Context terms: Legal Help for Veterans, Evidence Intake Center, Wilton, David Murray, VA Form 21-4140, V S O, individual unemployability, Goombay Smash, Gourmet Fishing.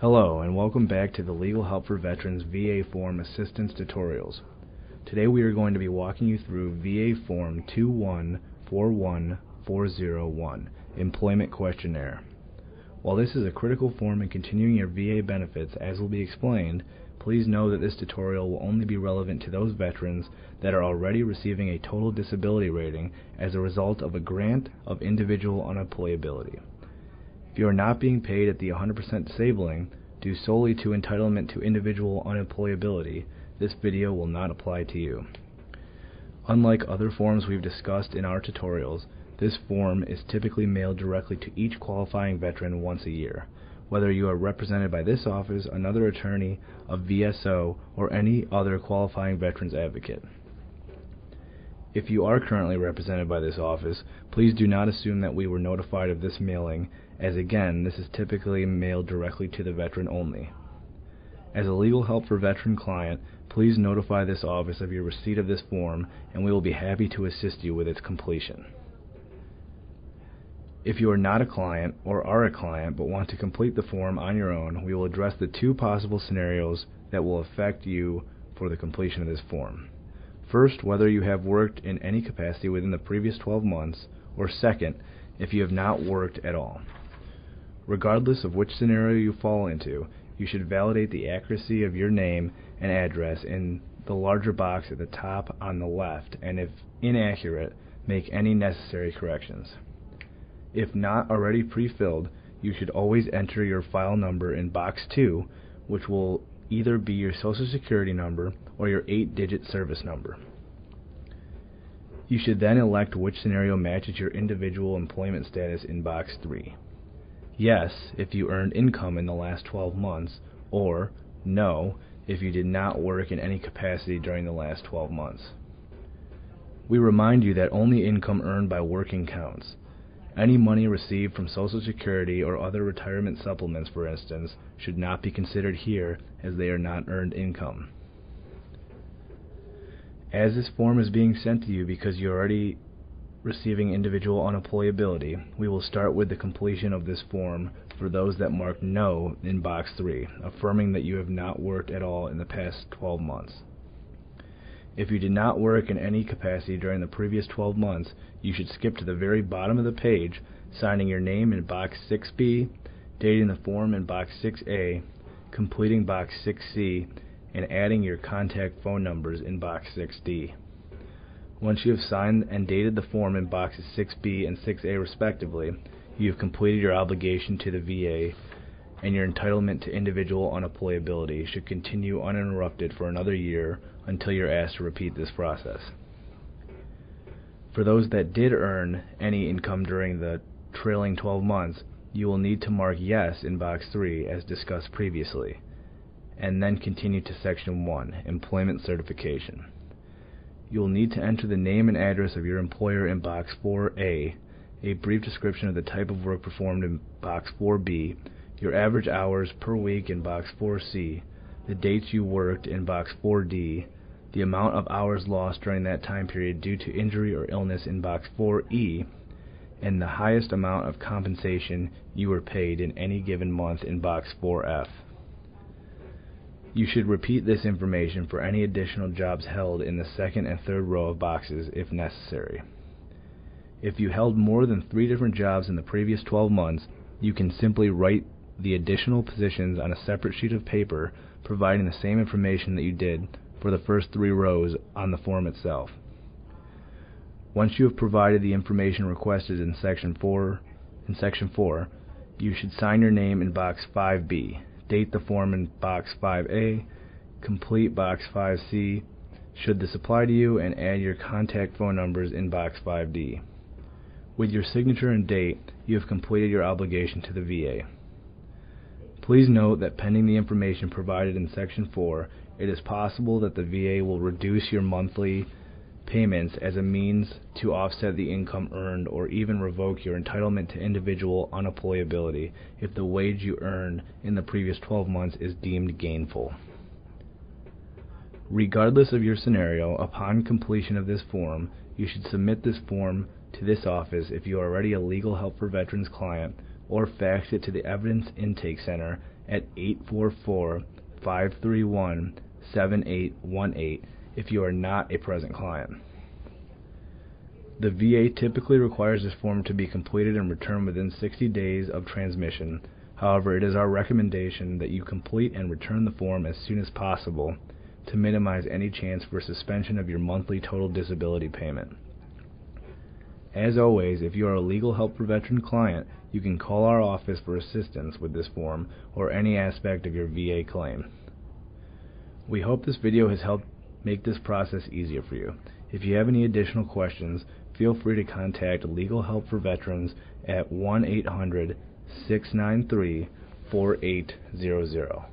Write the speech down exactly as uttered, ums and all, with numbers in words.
Hello and welcome back to the Legal Help for Veterans V A Form Assistance Tutorials. Today we are going to be walking you through V A Form two one four one four oh one Employment Questionnaire. While this is a critical form in continuing your V A benefits, as will be explained, please know that this tutorial will only be relevant to those veterans that are already receiving a total disability rating as a result of a grant of individual unemployability. If you are not being paid at the one hundred percent disabling due solely to entitlement to individual unemployability, this video will not apply to you. Unlike other forms we've discussed in our tutorials, this form is typically mailed directly to each qualifying veteran once a year, whether you are represented by this office, another attorney, a V S O, or any other qualifying veterans advocate. If you are currently represented by this office, please do not assume that we were notified of this mailing, as again, this is typically mailed directly to the veteran only. As a Legal Help for Veteran client, please notify this office of your receipt of this form, and we will be happy to assist you with its completion. If you are not a client or are a client but want to complete the form on your own, we will address the two possible scenarios that will affect you for the completion of this form. First, whether you have worked in any capacity within the previous twelve months, or second, if you have not worked at all. Regardless of which scenario you fall into, you should validate the accuracy of your name and address in the larger box at the top on the left, and if inaccurate, make any necessary corrections. If not already pre-filled, you should always enter your file number in box two, which will either be your social security number or your eight digit service number. You should then elect which scenario matches your individual employment status in box three. Yes, if you earned income in the last twelve months, or no, if you did not work in any capacity during the last twelve months. We remind you that only income earned by working counts. Any money received from Social Security or other retirement supplements, for instance, should not be considered here, as they are not earned income. As this form is being sent to you because you're already receiving individual unemployability, we will start with the completion of this form for those that mark no in box three, affirming that you have not worked at all in the past twelve months. If you did not work in any capacity during the previous twelve months, you should skip to the very bottom of the page, signing your name in box six B, dating the form in box six A, completing box six C, and adding your contact phone numbers in box six D. Once you have signed and dated the form in boxes six B and six A respectively, you have completed your obligation to the V A, and your entitlement to individual unemployability should continue uninterrupted for another year until you're asked to repeat this process. For those that did earn any income during the trailing twelve months, you will need to mark yes in box three as discussed previously, and then continue to section one, Employment Certification. You will need to enter the name and address of your employer in box four A, a brief description of the type of work performed in box four B, your average hours per week in box four C, the dates you worked in box four D, the amount of hours lost during that time period due to injury or illness in box four E, and the highest amount of compensation you were paid in any given month in box four F. You should repeat this information for any additional jobs held in the second and third row of boxes if necessary. If you held more than three different jobs in the previous twelve months, you can simply write the additional positions on a separate sheet of paper, providing the same information that you did for the first three rows on the form itself. Once you have provided the information requested in section four, in section four, you should sign your name in box five B, date the form in box five A, complete box five C, should this apply to you, and add your contact phone numbers in box five D. With your signature and date, you have completed your obligation to the V A. Please note that pending the information provided in section four, it is possible that the V A will reduce your monthly payments as a means to offset the income earned, or even revoke your entitlement to individual unemployability if the wage you earned in the previous twelve months is deemed gainful. Regardless of your scenario, upon completion of this form, you should submit this form to this office if you are already a Legal Help for Veterans client, or fax it to the Evidence Intake Center at eight four four, five three one, seven eight one eight if you are not a present client. The V A typically requires this form to be completed and returned within sixty days of transmission. However, it is our recommendation that you complete and return the form as soon as possible to minimize any chance for suspension of your monthly total disability payment. As always, if you are a Legal Help for Veteran client, you can call our office for assistance with this form or any aspect of your V A claim. We hope this video has helped make this process easier for you. If you have any additional questions, feel free to contact Legal Help for Veterans at one eight hundred, six nine three, four eight zero zero.